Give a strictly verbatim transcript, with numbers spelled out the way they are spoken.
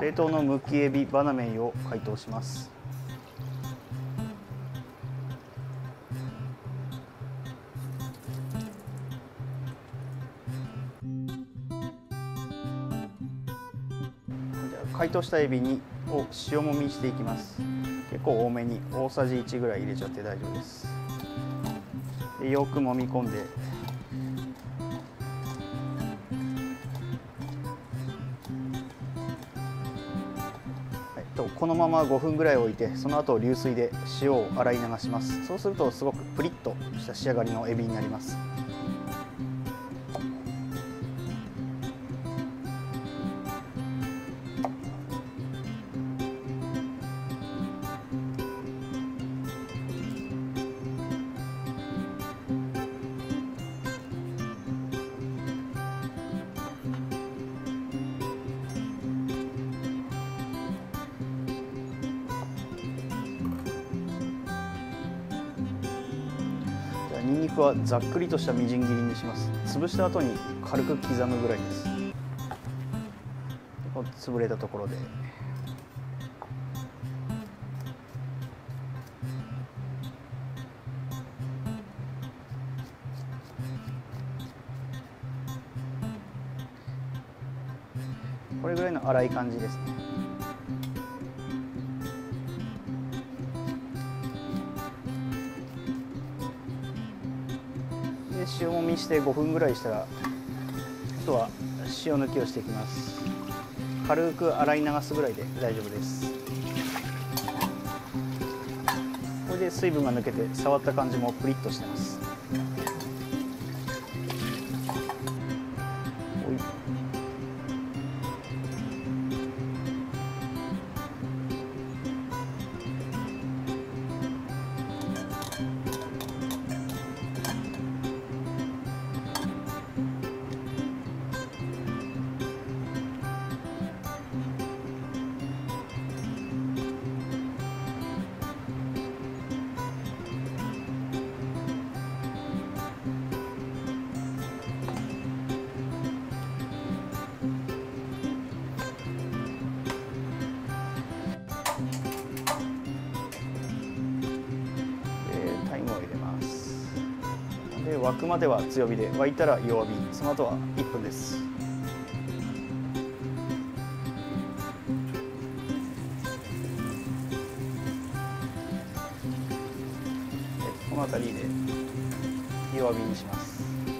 冷凍のむきエビバナメイを解凍します。解凍したエビにを塩もみしていきます。結構多めに大さじいちぐらい入れちゃって大丈夫です。でよくもみ込んで、えっと、このままごふんぐらい置いて、その後流水で塩を洗い流します。そうするとすごくプリッとした仕上がりのエビになります。ニンニクはざっくりとしたみじん切りにします。潰した後に軽く刻むぐらいです。潰れたところでこれぐらいの粗い感じですね。塩もみしてごふんぐらいしたら、あとは塩抜きをしていきます。軽く洗い流すぐらいで大丈夫です。これで水分が抜けて触った感じもプリッとしてます。沸くまでは強火で、沸いたら弱火、その後はいっぷんです。この辺りで弱火にします。